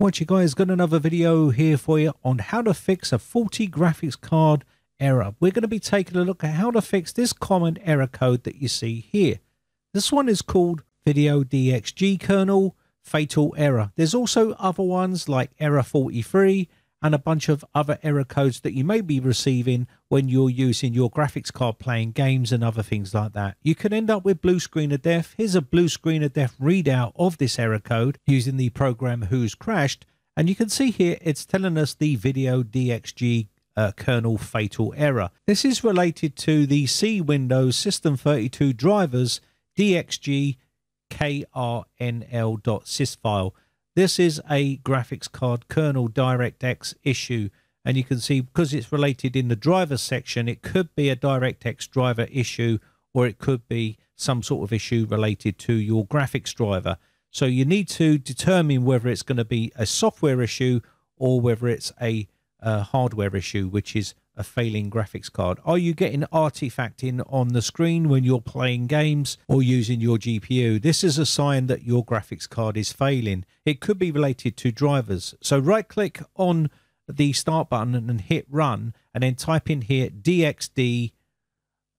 What you guys, got another video here for you on how to fix a faulty graphics card error. We're going to be taking a look at how to fix this common error code that you see here. This one is called video DXGKRNL fatal error. There's also other ones like error 43 and a bunch of other error codes that you may be receiving when you're using your graphics card playing games and other things like that. You can end up with blue screen of death. Here's a blue screen of death readout of this error code using the program Who's Crashed. And you can see here it's telling us the video DXGKRNL fatal error. This is related to the C Windows System 32 drivers DXGKRNL.sys file. This is a graphics card kernel DirectX issue. And you can see because it's related in the driver section, it could be a DirectX driver issue, or it could be some sort of issue related to your graphics driver. So you need to determine whether it's going to be a software issue or whether it's a hardware issue, which is a failing graphics card. Are you getting artifacting on the screen when you're playing games or using your GPU? This is a sign that your graphics card is failing. It could be related to drivers. So right click on the start button and hit run, and then type in here DXD,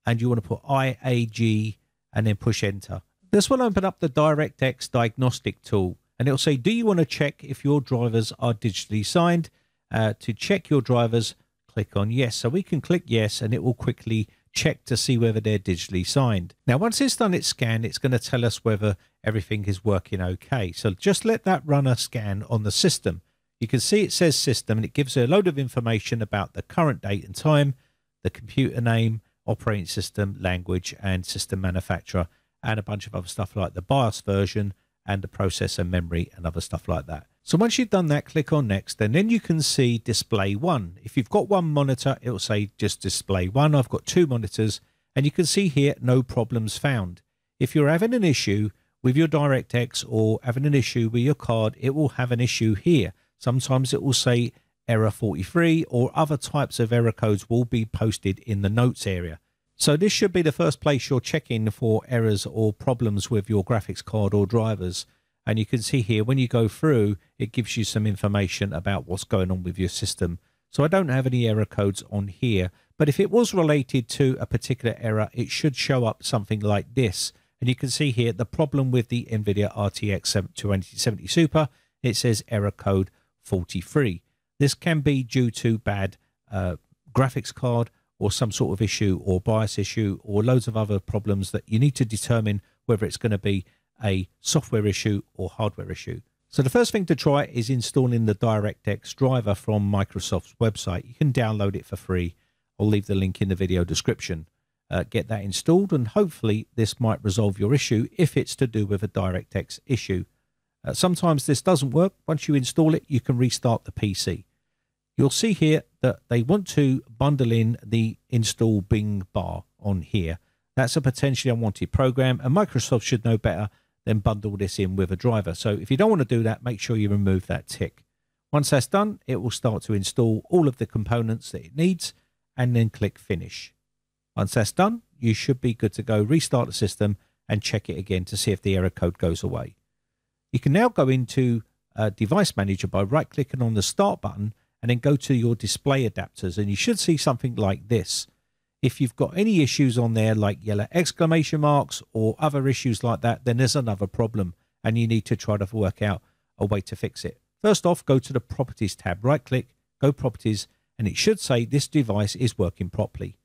and you want to put IAG and then push enter. This will open up the DirectX diagnostic tool, and it'll say, do you want to check if your drivers are digitally signed? To check your drivers, click on yes. So we can click yes, and it will quickly check to see whether they're digitally signed. Now, once it's done its scan, it's going to tell us whether everything is working okay. So just let that run a scan on the system. You can see it says system, and it gives a load of information about the current date and time, the computer name, operating system, language, and system manufacturer, and a bunch of other stuff like the BIOS version and the processor memory and other stuff like that. So once you've done that, click on next, and then you can see display one. If you've got one monitor, it'll say just display one. I've got two monitors, and you can see here, no problems found. If you're having an issue with your DirectX or having an issue with your card, it will have an issue here. Sometimes it will say error 43, or other types of error codes will be posted in the notes area. So this should be the first place you're checking for errors or problems with your graphics card or drivers. And you can see here, when you go through, it gives you some information about what's going on with your system. So I don't have any error codes on here, but if it was related to a particular error, it should show up something like this. And you can see here the problem with the NVIDIA RTX 2070 Super, it says error code 43. This can be due to bad graphics card, or some sort of issue or bias issue, or loads of other problems that you need to determine whether it's going to be a software issue or hardware issue. So the first thing to try is installing the DirectX driver from Microsoft's website. You can download it for free. I'll leave the link in the video description. Get that installed, and hopefully this might resolve your issue if it's to do with a DirectX issue. Sometimes this doesn't work. Once you install it, you can restart the PC. You'll see here that they want to bundle in the install Bing bar on here. That's a potentially unwanted program, and Microsoft should know better than bundle this in with a driver. So if you don't want to do that, make sure you remove that tick. Once that's done, it will start to install all of the components that it needs, and then click finish. Once that's done, you should be good to go. Restart the system and check it again to see if the error code goes away. You can now go into Device Manager by right-clicking on the Start button, and then go to your display adapters, and you should see something like this. If you've got any issues on there like yellow exclamation marks or other issues like that, then there's another problem, and you need to try to work out a way to fix it. First off, go to the Properties tab, right click, go Properties, and it should say this device is working properly.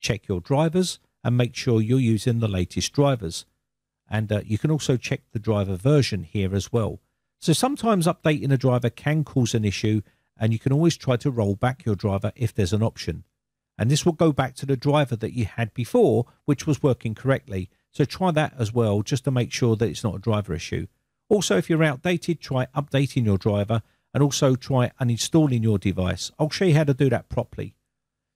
Check your drivers and make sure you're using the latest drivers. And you can also check the driver version here as well. So sometimes updating a driver can cause an issue, and you can always try to roll back your driver if there's an option. And this will go back to the driver that you had before, which was working correctly. So try that as well, just to make sure that it's not a driver issue. Also, if you're outdated, try updating your driver, and also try uninstalling your device. I'll show you how to do that properly.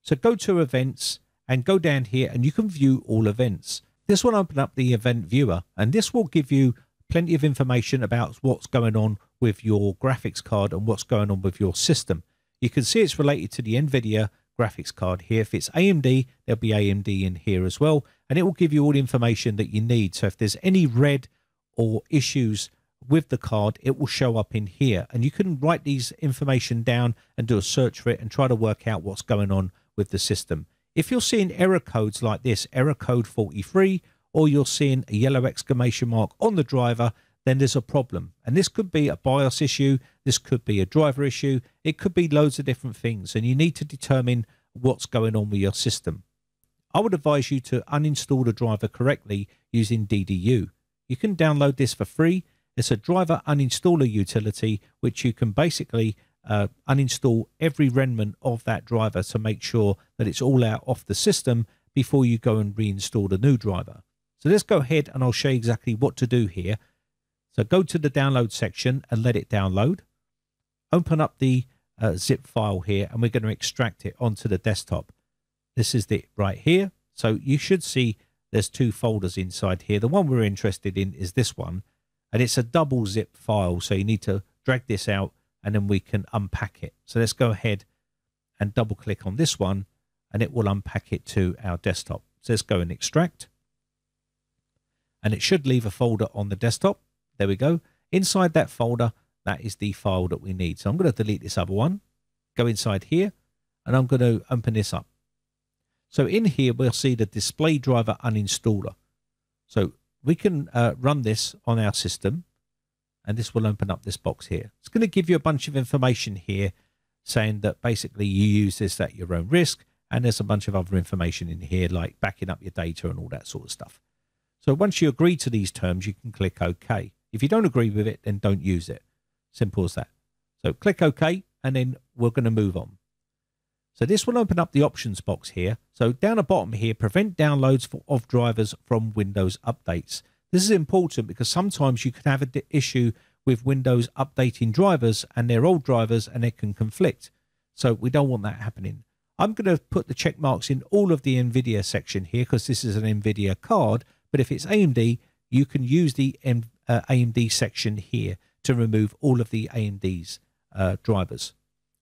So go to events and go down here, and you can view all events. This will open up the event viewer, and this will give you plenty of information about what's going on with your graphics card and what's going on with your system. You can see it's related to the NVIDIA graphics card here. If it's AMD, there'll be AMD in here as well, and it will give you all the information that you need. So if there's any red or issues with the card, it will show up in here. And you can write these information down and do a search for it and try to work out what's going on with the system. If you're seeing error codes like this, error code 43, or you're seeing a yellow exclamation mark on the driver, then there's a problem. And this could be a BIOS issue, this could be a driver issue, it could be loads of different things, and you need to determine what's going on with your system. I would advise you to uninstall the driver correctly using DDU. You can download this for free. It's a driver uninstaller utility, which you can basically uninstall every remnant of that driver to make sure that it's all out off the system before you go and reinstall the new driver. So let's go ahead and I'll show you exactly what to do here. So go to the download section and let it download. Open up the zip file here, and we're going to extract it onto the desktop. This is it right here. So you should see there's two folders inside here. The one we're interested in is this one, and it's a double zip file. So you need to drag this out and then we can unpack it. So let's go ahead and double click on this one and it will unpack it to our desktop. So let's go and extract, and it should leave a folder on the desktop. There we go. Inside that folder, that is the file that we need. So I'm going to delete this other one, go inside here, and I'm going to open this up. So in here, we'll see the display driver uninstaller. So we can run this on our system, and this will open up this box here. It's going to give you a bunch of information here saying that basically you use this at your own risk, and there's a bunch of other information in here like backing up your data and all that sort of stuff. So once you agree to these terms, you can click OK. If you don't agree with it, then don't use it. Simple as that. So click OK, and then we're going to move on. So this will open up the options box here. So down the bottom here, prevent downloads of drivers from Windows updates. This is important because sometimes you can have an issue with Windows updating drivers and they're old drivers and they can conflict. So we don't want that happening. I'm going to put the check marks in all of the NVIDIA section here because this is an NVIDIA card. But if it's AMD, you can use the AMD section here to remove all of the AMD's drivers.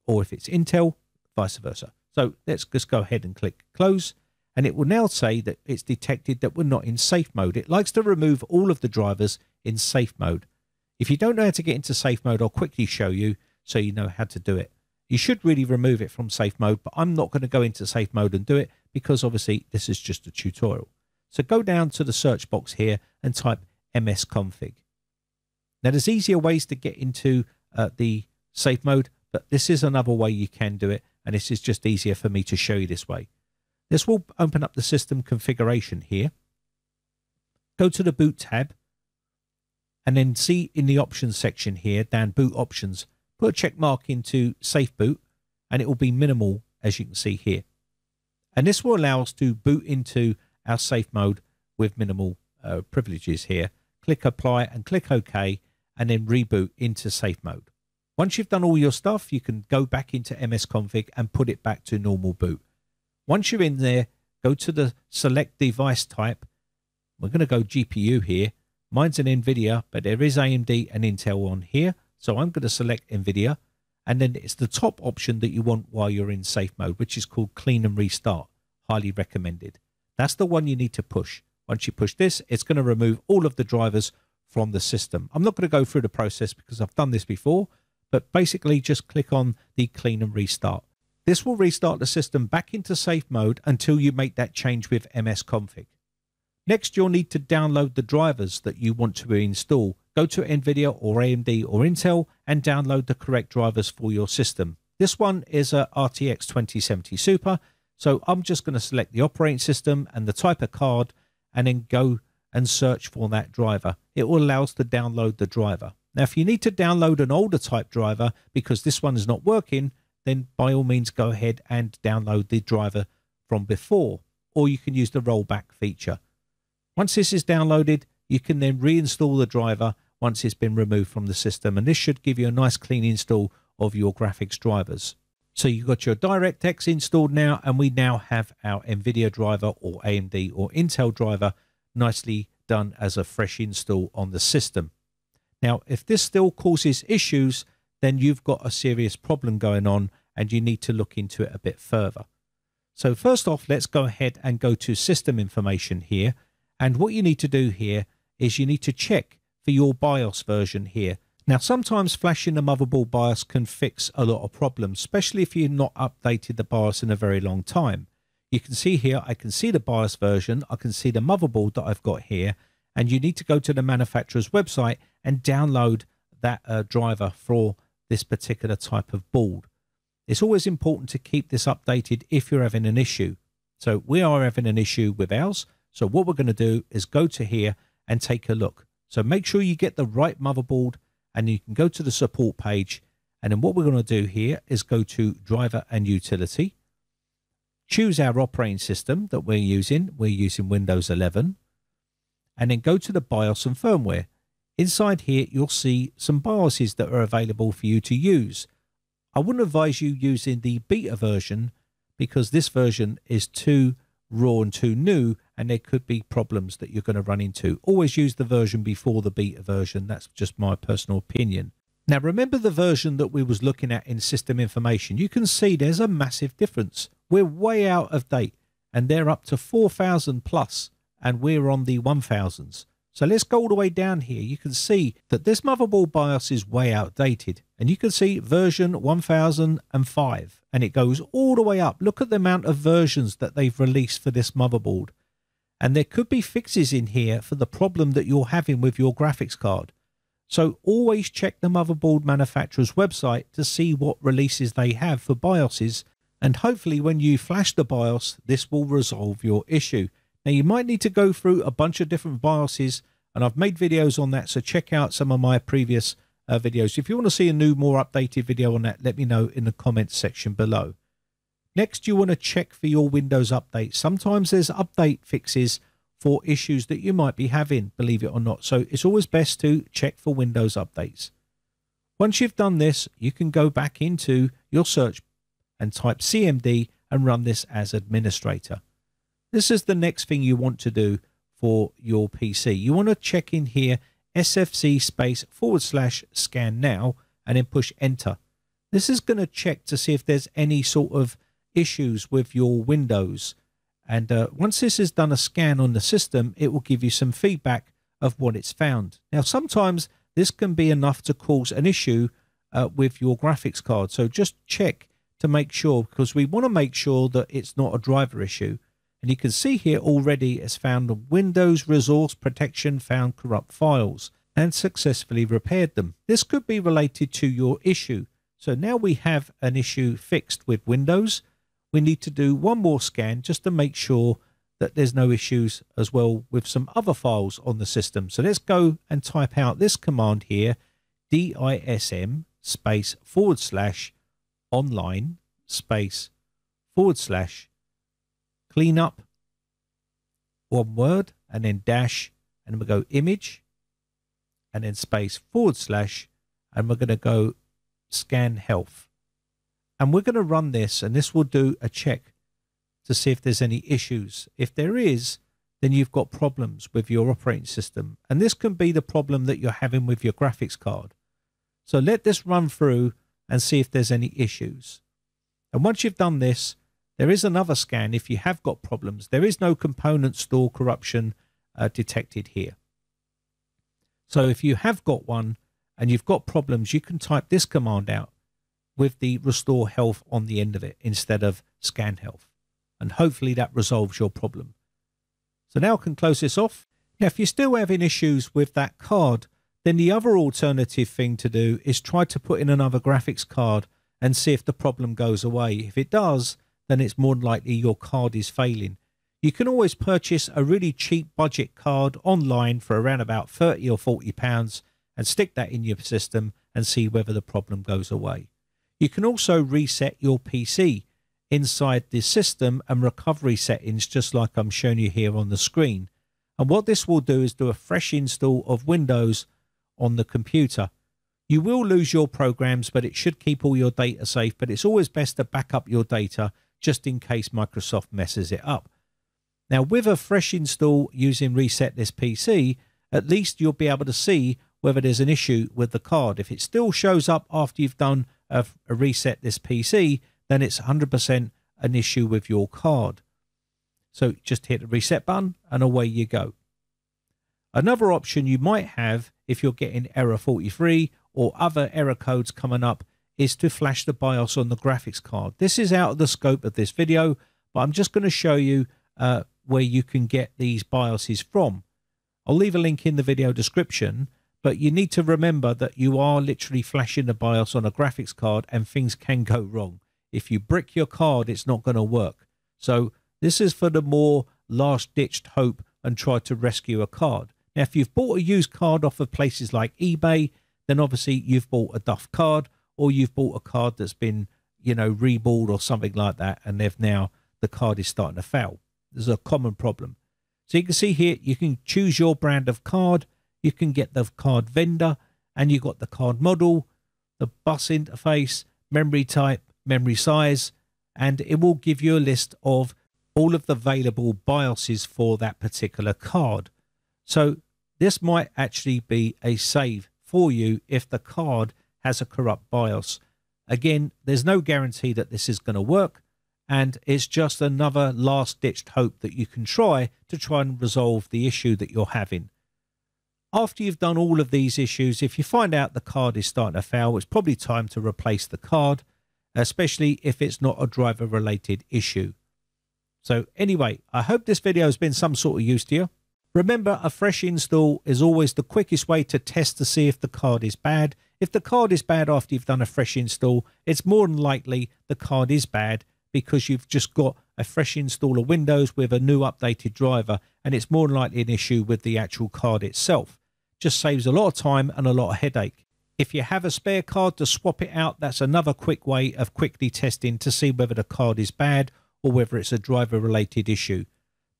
Or if it's Intel, vice versa. So let's just go ahead and click close, and it will now say that it's detected that we're not in safe mode. It likes to remove all of the drivers in safe mode. If you don't know how to get into safe mode, I'll quickly show you so you know how to do it. You should really remove it from safe mode, but I'm not going to go into safe mode and do it because obviously this is just a tutorial. So go down to the search box here and type MSConfig. Now there's easier ways to get into the safe mode, but this is another way you can do it. And this is just easier for me to show you this way. This will open up the system configuration here. Go to the boot tab and then see in the options section here, down boot options, put a check mark into safe boot and it will be minimal as you can see here. And this will allow us to boot into our safe mode with minimal privileges here. Click apply and click OK and then reboot into safe mode. Once you've done all your stuff, you can go back into MSConfig and put it back to normal boot. Once you're in there, go to the select device type. We're going to go GPU here. Mine's an NVIDIA, but there is AMD and Intel on here. So I'm going to select NVIDIA. And then it's the top option that you want while you're in safe mode, which is called clean and restart. Highly recommended. That's the one you need to push. Once you push this, it's going to remove all of the drivers from the system. I'm not going to go through the process because I've done this before. But basically just click on the clean and restart. This will restart the system back into safe mode until you make that change with MSConfig. Next, you'll need to download the drivers that you want to install. Go to NVIDIA or AMD or Intel and download the correct drivers for your system. This one is a RTX 2070 Super. So I'm just going to select the operating system and the type of card and then go and search for that driver. It will allow us to download the driver. Now, if you need to download an older type driver because this one is not working, then by all means, go ahead and download the driver from before, or you can use the rollback feature. Once this is downloaded, you can then reinstall the driver once it's been removed from the system. And this should give you a nice clean install of your graphics drivers. So you've got your DirectX installed now, and we now have our NVIDIA driver or AMD or Intel driver nicely done as a fresh install on the system. Now, if this still causes issues, then you've got a serious problem going on and you need to look into it a bit further. So first off, let's go ahead and go to system information here. And what you need to do here is you need to check for your BIOS version here. Now, sometimes flashing the motherboard BIOS can fix a lot of problems, especially if you've not updated the BIOS in a very long time. You can see here, I can see the BIOS version, I can see the motherboard that I've got here, and you need to go to the manufacturer's website and download that driver for this particular type of board. It's always important to keep this updated if you're having an issue. So we are having an issue with ours. So what we're going to do is go to here and take a look. So make sure you get the right motherboard, and you can go to the support page. And then what we're going to do here is go to driver and utility. Choose our operating system that we're using. We're using Windows 11. And then go to the BIOS and firmware. Inside here, you'll see some BIOSes that are available for you to use. I wouldn't advise you using the beta version because this version is too raw and too new, and there could be problems that you're going to run into. Always use the version before the beta version. That's just my personal opinion. Now, remember the version that we was looking at in system information. You can see there's a massive difference. We're way out of date, and they're up to 4,000 plus, and we're on the 1,000s. So let's go all the way down here. You can see that this motherboard BIOS is way outdated, and you can see version 1005, and it goes all the way up. Look at the amount of versions that they've released for this motherboard. And there could be fixes in here for the problem that you're having with your graphics card. So always check the motherboard manufacturer's website to see what releases they have for BIOSes. And hopefully when you flash the BIOS, this will resolve your issue. Now, you might need to go through a bunch of different BIOSes, and I've made videos on that, so check out some of my previous videos. If you want to see a new, more updated video on that, let me know in the comments section below. Next, you want to check for your Windows updates. Sometimes there's update fixes for issues that you might be having, believe it or not. So it's always best to check for Windows updates. Once you've done this, you can go back into your search and type CMD and run this as administrator. This is the next thing you want to do for your PC. You want to check in here, sfc/scan now, and then push enter. This is going to check to see if there's any sort of issues with your Windows. And once this has done a scan on the system, it will give you some feedback of what it's found. Now, sometimes this can be enough to cause an issue with your graphics card. So just check to make sure, because we want to make sure that it's not a driver issue. And you can see here already it's found the Windows Resource Protection found corrupt files and successfully repaired them. This could be related to your issue. So now we have an issue fixed with Windows. We need to do one more scan just to make sure that there's no issues as well with some other files on the system. So let's go and type out this command here, dism/online/cleanup and then dash, and we go image and then // and we're going to go scan health, and we're going to run this, and this will do a check to see if there's any issues. If there is, then you've got problems with your operating system, and this can be the problem that you're having with your graphics card. So let this run through and see if there's any issues. And once you've done this, there is another scan if you have got problems. There is no component store corruption detected here. So if you have got one and you've got problems, you can type this command out with the restore health on the end of it instead of scan health. And hopefully that resolves your problem. So now I can close this off. Now, if you're still having issues with that card, then the other alternative thing to do is try to put in another graphics card and see if the problem goes away. If it does, then it's more than likely your card is failing. You can always purchase a really cheap budget card online for around about £30 or £40 and stick that in your system and see whether the problem goes away. You can also reset your PC inside the system and recovery settings, just like I'm showing you here on the screen. And what this will do is do a fresh install of Windows on the computer. You will lose your programs, but it should keep all your data safe. But it's always best to back up your data just in case Microsoft messes it up. Now, with a fresh install using Reset This PC, at least you'll be able to see whether there's an issue with the card. If it still shows up after you've done a Reset This PC, then it's 100% an issue with your card. So just hit the reset button and away you go. Another option you might have if you're getting error 43 or other error codes coming up, is to flash the BIOS on the graphics card. This is out of the scope of this video, but I'm just going to show you where you can get these BIOSes from. I'll leave a link in the video description, but you need to remember that you are literally flashing the BIOS on a graphics card and things can go wrong. If you brick your card, it's not going to work. So this is for the more last-ditched hope and try to rescue a card. Now, if you've bought a used card off of places like eBay, then obviously you've bought a duff card, or you've bought a card that's been, you know, reballed or something like that, and they've now, the card is starting to foul. This is a common problem. So you can see here, you can choose your brand of card, you can get the card vendor, and you've got the card model, the bus interface, memory type, memory size, and it will give you a list of all of the available BIOSes for that particular card. So this might actually be a save for you if the card has a corrupt BIOS. Again, there's no guarantee that this is going to work, and it's just another last-ditched hope that you can try and resolve the issue that you're having. After you've done all of these issues, if you find out the card is starting to fail, it's probably time to replace the card, especially if it's not a driver-related issue. So anyway, I hope this video has been some sort of use to you. Remember, a fresh install is always the quickest way to test to see if the card is bad. If the card is bad after you've done a fresh install, it's more than likely the card is bad because you've just got a fresh install of Windows with a new updated driver, and it's more than likely an issue with the actual card itself. Just saves a lot of time and a lot of headache. If you have a spare card to swap it out, that's another quick way of quickly testing to see whether the card is bad or whether it's a driver-related issue.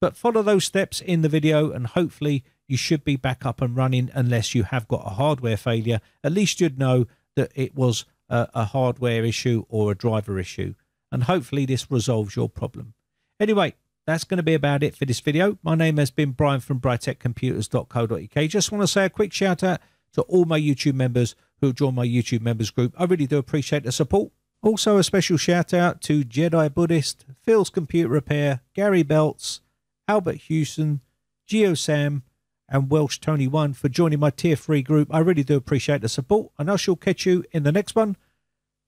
But follow those steps in the video and hopefully you should be back up and running. Unless you have got a hardware failure, at least you'd know that it was a hardware issue or a driver issue, and hopefully this resolves your problem. Anyway, that's going to be about it for this video. My name has been Brian from BritecComputers.co.uk. Just want to say a quick shout out to all my YouTube members who joined my YouTube members group. I really do appreciate the support. Also a special shout out to Jedi Buddhist, Phil's Computer Repair, Gary Belts, Albert Houston, Geo Sam, and Welsh Tony One for joining my tier 3 group. I really do appreciate the support, and I shall catch you in the next one.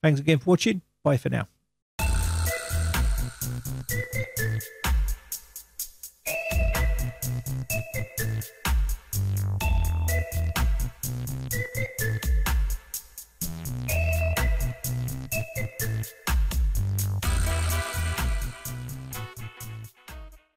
Thanks again for watching. Bye for now.